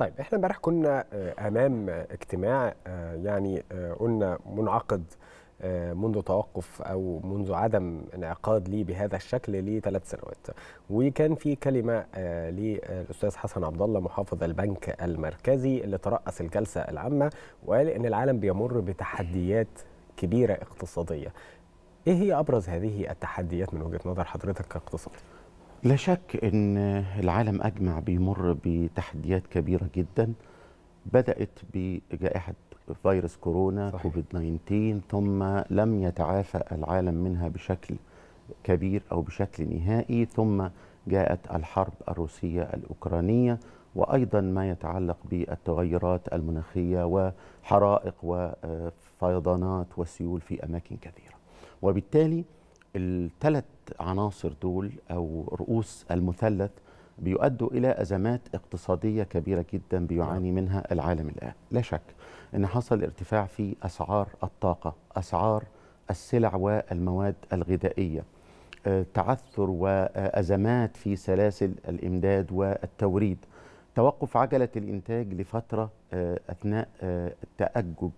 طيب احنا امبارح كنا امام اجتماع يعني قلنا منعقد منذ توقف او منذ عدم انعقاد ليه بهذا الشكل لثلاث سنوات، وكان في كلمه للاستاذ حسن عبد الله محافظ البنك المركزي اللي ترأس الجلسه العامه وقال ان العالم بيمر بتحديات كبيره اقتصاديه. ايه هي ابرز هذه التحديات من وجهه نظر حضرتك كاقتصاد؟ لا شك ان العالم اجمع بيمر بتحديات كبيره جدا، بدأت بجائحه فيروس كورونا كوفيد 19 ثم لم يتعافى العالم منها بشكل كبير أو بشكل نهائي، ثم جاءت الحرب الروسية الأوكرانية وأيضا ما يتعلق بالتغيرات المناخية وحرائق وفيضانات وسيول في أماكن كثيرة. وبالتالي الثلاث عناصر دول أو رؤوس المثلث بيؤدوا إلى أزمات اقتصادية كبيرة جدا بيعاني منها العالم الآن. لا شك إن حصل ارتفاع في أسعار الطاقة، أسعار السلع والمواد الغذائية، تعثر وأزمات في سلاسل الإمداد والتوريد، توقف عجلة الإنتاج لفترة أثناء تأجج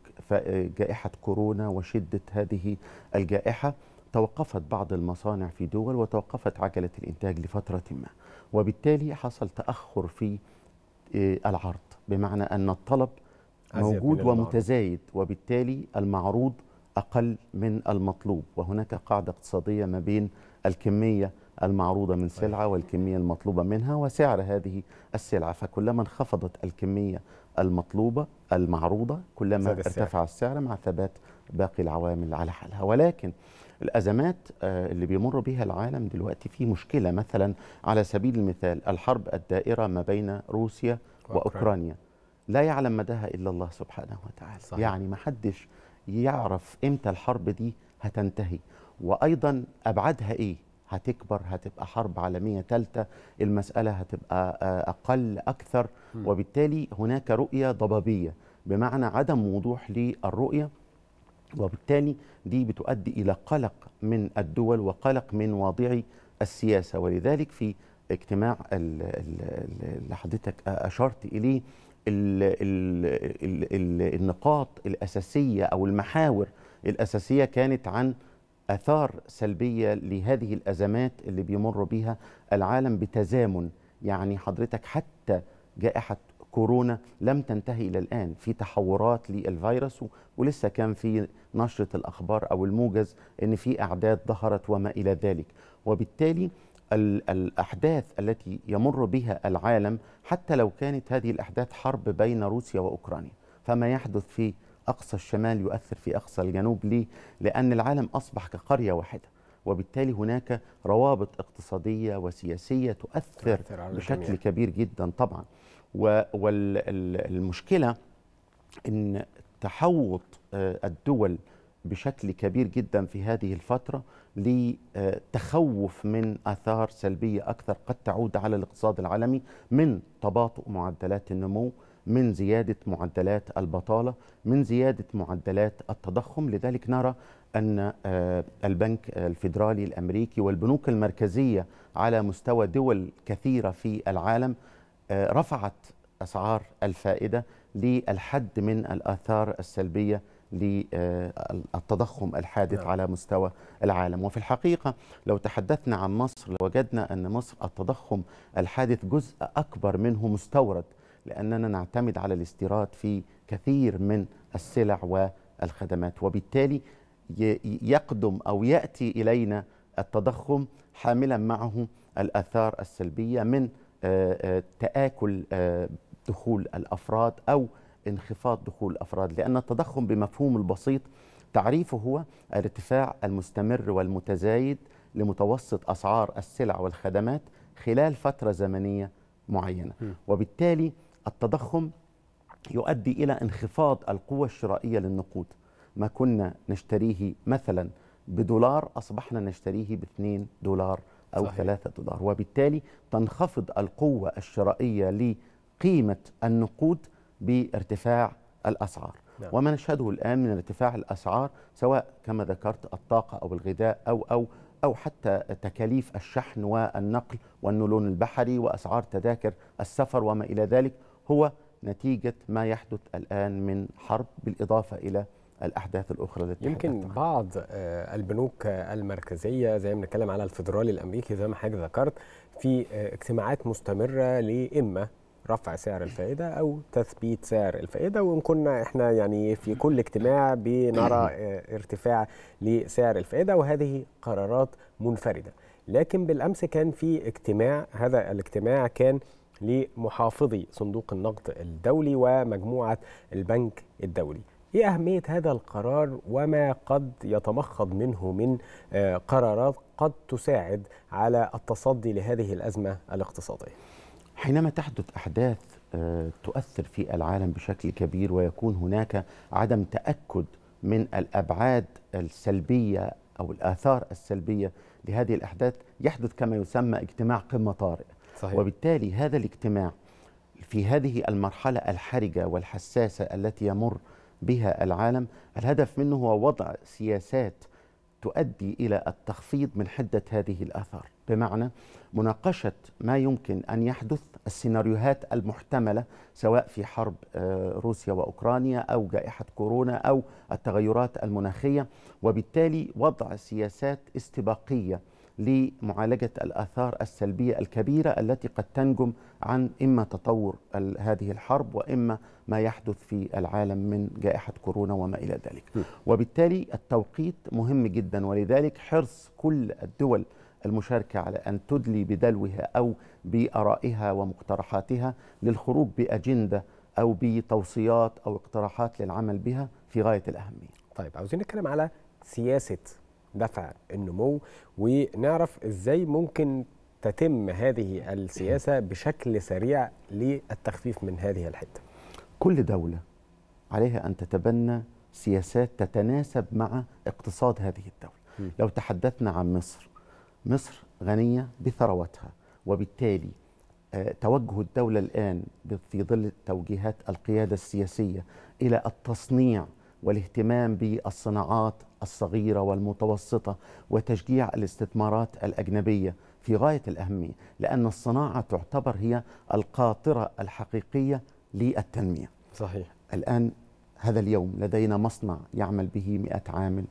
جائحة كورونا وشدة هذه الجائحة، توقفت بعض المصانع في دول وتوقفت عجلة الإنتاج لفترة ما، وبالتالي حصل تأخر في العرض، بمعنى أن الطلب موجود ومتزايد وبالتالي المعروض أقل من المطلوب، وهناك قاعدة اقتصادية ما بين الكمية المعروضة من سلعة والكمية المطلوبة منها وسعر هذه السلعة، فكلما انخفضت الكمية المطلوبة المعروضة كلما ارتفع السعر مع ثبات باقي العوامل على حالها. ولكن الأزمات اللي بيمر بها العالم دلوقتي في مشكلة، مثلا على سبيل المثال الحرب الدائرة ما بين روسيا وأوكرانيا لا يعلم مداها إلا الله سبحانه وتعالى. صحيح. يعني ما حدش يعرف إمتى الحرب دي هتنتهي، وأيضا أبعادها إيه، هتكبر، هتبقى حرب عالمية ثالثة، المسألة هتبقى أقل أكثر، وبالتالي هناك رؤية ضبابية بمعنى عدم وضوح للرؤية، وبالتالي دي بتؤدي إلى قلق من الدول وقلق من واضعي السياسة. ولذلك في اجتماع اللي حضرتك أشرت إليه النقاط الأساسية أو المحاور الأساسية كانت عن آثار سلبية لهذه الأزمات اللي بيمر بها العالم بتزامن. يعني حضرتك حتى جائحة كورونا لم تنتهي إلى الآن، في تحورات للفيروس ولسه كان في نشرة الأخبار أو الموجز إن في أعداد ظهرت وما إلى ذلك، وبالتالي الأحداث التي يمر بها العالم حتى لو كانت هذه الأحداث حرب بين روسيا وأوكرانيا، فما يحدث في أقصى الشمال يؤثر في أقصى الجنوب. ليه؟ لأن العالم أصبح كقرية واحدة، وبالتالي هناك روابط اقتصادية وسياسية تؤثر بشكل كبير جدا طبعا. والمشكلة إن تحوط الدول بشكل كبير جدا في هذه الفترة لتخوف من آثار سلبية أكثر قد تعود على الاقتصاد العالمي، من تباطؤ معدلات النمو، من زيادة معدلات البطالة، من زيادة معدلات التضخم. لذلك نرى أن البنك الفيدرالي الأمريكي والبنوك المركزية على مستوى دول كثيرة في العالم رفعت أسعار الفائدة للحد من الآثار السلبية للتضخم الحادث على مستوى العالم. وفي الحقيقة لو تحدثنا عن مصر لوجدنا أن مصر التضخم الحادث جزء أكبر منه مستورد، لأننا نعتمد على الاستيراد في كثير من السلع والخدمات، وبالتالي يقدم أو يأتي إلينا التضخم حاملا معه الآثار السلبية من تآكل دخول الأفراد أو انخفاض دخول الأفراد، لأن التضخم بمفهوم البسيط تعريفه هو الارتفاع المستمر والمتزايد لمتوسط أسعار السلع والخدمات خلال فترة زمنية معينة، وبالتالي التضخم يؤدي إلى انخفاض القوة الشرائية للنقود. ما كنا نشتريه مثلا بدولار أصبحنا نشتريه ب2 دولار أو 3 دولار، وبالتالي تنخفض القوة الشرائية لقيمة النقود بارتفاع الأسعار. وما نشهده الآن من ارتفاع الأسعار سواء كما ذكرت الطاقة أو الغذاء أو حتى تكاليف الشحن والنقل والنلون البحري وأسعار تذاكر السفر وما إلى ذلك، هو نتيجة ما يحدث الآن من حرب، بالإضافة إلى الأحداث الأخرى التي يمكن بعض البنوك المركزية زي ما بنتكلم على الفيدرالي الأمريكي زي ما حضرتك ذكرت في اجتماعات مستمرة لإما رفع سعر الفائدة أو تثبيت سعر الفائدة، وإن كنا إحنا يعني في كل اجتماع بنرى ارتفاع لسعر الفائدة وهذه قرارات منفردة. لكن بالأمس كان في اجتماع، هذا الاجتماع كان لمحافظي صندوق النقد الدولي ومجموعة البنك الدولي. إيه أهمية هذا القرار وما قد يتمخض منه من قرارات قد تساعد على التصدي لهذه الأزمة الاقتصادية؟ حينما تحدث أحداث تؤثر في العالم بشكل كبير ويكون هناك عدم تأكد من الأبعاد السلبية أو الآثار السلبية لهذه الأحداث، يحدث كما يسمى اجتماع قمة طارئة. صحيح. وبالتالي هذا الاجتماع في هذه المرحلة الحرجة والحساسة التي يمر بها العالم، الهدف منه هو وضع سياسات تؤدي إلى التخفيض من حدة هذه الآثار، بمعنى مناقشة ما يمكن أن يحدث، السيناريوهات المحتملة سواء في حرب روسيا وأوكرانيا أو جائحة كورونا أو التغيرات المناخية، وبالتالي وضع سياسات استباقية لمعالجة الآثار السلبية الكبيرة التي قد تنجم عن إما تطور هذه الحرب وإما ما يحدث في العالم من جائحة كورونا وما إلى ذلك. وبالتالي التوقيت مهم جدا، ولذلك حرص كل الدول المشاركة على أن تدلي بدلوها أو بآرائها ومقترحاتها للخروج بأجندة أو بتوصيات أو اقتراحات للعمل بها في غاية الأهمية. طيب، عاوزين نتكلم على سياسة دفع النمو ونعرف إزاي ممكن تتم هذه السياسة بشكل سريع للتخفيف من هذه الحدة. كل دولة عليها أن تتبنى سياسات تتناسب مع اقتصاد هذه الدولة. لو تحدثنا عن مصر، مصر غنية بثرواتها، وبالتالي توجه الدولة الآن في ظل توجيهات القيادة السياسية إلى التصنيع والاهتمام بالصناعات الصغيرة والمتوسطة وتشجيع الاستثمارات الأجنبية في غاية الأهمية، لأن الصناعة تعتبر هي القاطرة الحقيقية للتنمية. صحيح. الآن هذا اليوم لدينا مصنع يعمل به 100 عامل،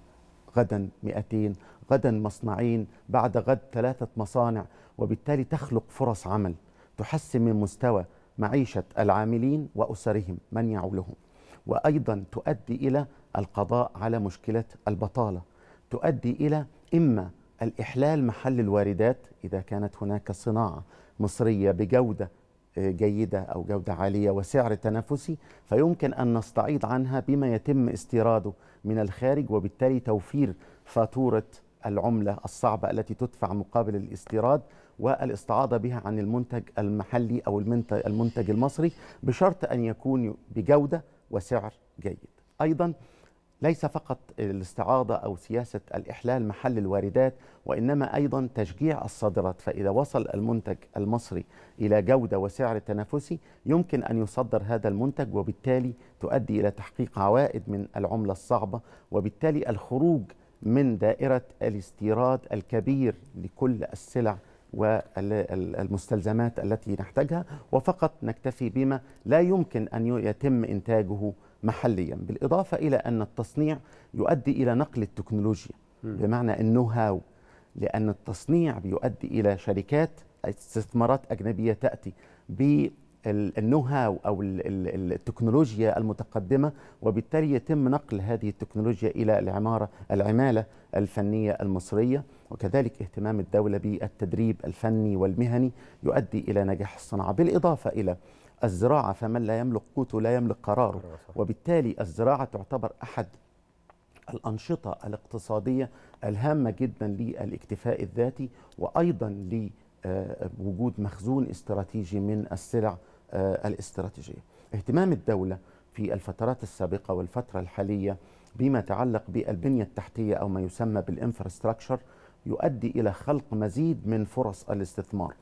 غدا 200، غدا مصنعين، بعد غد 3 مصانع، وبالتالي تخلق فرص عمل تحسن من مستوى معيشة العاملين وأسرهم من يعولهم، وأيضا تؤدي إلى القضاء على مشكلة البطالة، تؤدي إلى إما الإحلال محل الواردات إذا كانت هناك صناعة مصرية بجودة جيدة أو جودة عالية وسعر تنافسي، فيمكن أن نستعيض عنها بما يتم استيراده من الخارج، وبالتالي توفير فاتورة العملة الصعبة التي تدفع مقابل الاستيراد والاستعاضة بها عن المنتج المحلي أو المنتج المصري، بشرط أن يكون بجودة وسعر جيد. أيضا ليس فقط الاستعاضة أو سياسة الإحلال محل الواردات، وإنما أيضا تشجيع الصادرات، فإذا وصل المنتج المصري إلى جودة وسعر تنافسي يمكن أن يصدر هذا المنتج، وبالتالي تؤدي إلى تحقيق عوائد من العملة الصعبة، وبالتالي الخروج من دائرة الاستيراد الكبير لكل السلع والمستلزمات التي نحتاجها، وفقط نكتفي بما لا يمكن أن يتم إنتاجه محليا. بالإضافة إلى أن التصنيع يؤدي إلى نقل التكنولوجيا، بمعنى النو هاو، لأن التصنيع بيؤدي إلى شركات استثمارات أجنبية تأتي بالنو هاو أو التكنولوجيا المتقدمة، وبالتالي يتم نقل هذه التكنولوجيا إلى العمالة الفنية المصرية، وكذلك اهتمام الدولة بالتدريب الفني والمهني يؤدي إلى نجاح الصناعة. بالإضافة إلى الزراعة، فمن لا يملك قوته لا يملك قراره، وبالتالي الزراعة تعتبر أحد الأنشطة الاقتصادية الهامة جدا للاكتفاء الذاتي، وأيضا لوجود مخزون استراتيجي من السلع الاستراتيجية. اهتمام الدولة في الفترات السابقة والفترة الحالية بما يتعلق بالبنية التحتية أو ما يسمى بالانفراستراكشر يؤدي إلى خلق مزيد من فرص الاستثمار.